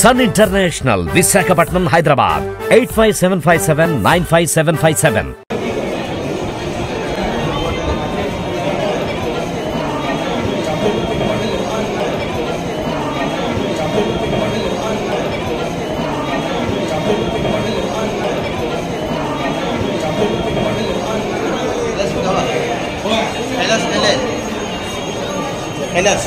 Sun International, Visakhapatnam, Hyderabad, 8575795757. Elas.